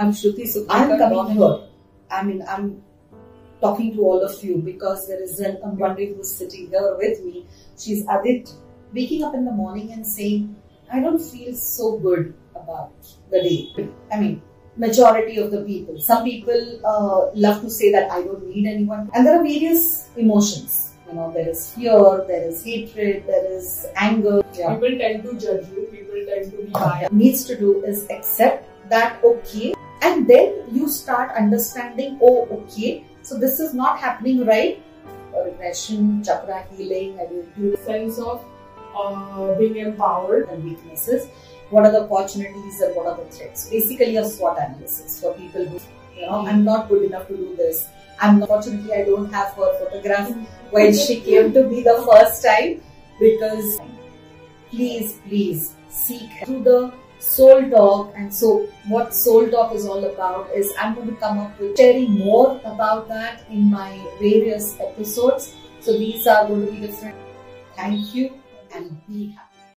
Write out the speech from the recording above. I'm Shruti Sugwekar. I'm coming here. I mean, I'm talking to all of you because there is an Amvandi who's sitting here with me. She's Adit, waking up in the morning and saying, I don't feel so good about the day. I mean, majority of the people. Some people love to say that I don't need anyone. And there are various emotions. You know, there is fear, there is hatred, there is anger. Yeah. People tend to judge you, people tend to be biased. What needs to do is accept that, okay. And then you start understanding, oh, okay, so this is not happening right. Regression, chakra healing, I will do sense of being empowered and weaknesses. What are the opportunities and what are the threats? Basically, a SWOT analysis for people who, you know, I'm not good enough to do this. Unfortunately, I don't have her photograph when she came to me the first time, because please seek through the Soul Talk. And so what Soul Talk is all about is I'm going to come up with sharing more about that in my various episodes. So these are going to be different. Thank you and be happy.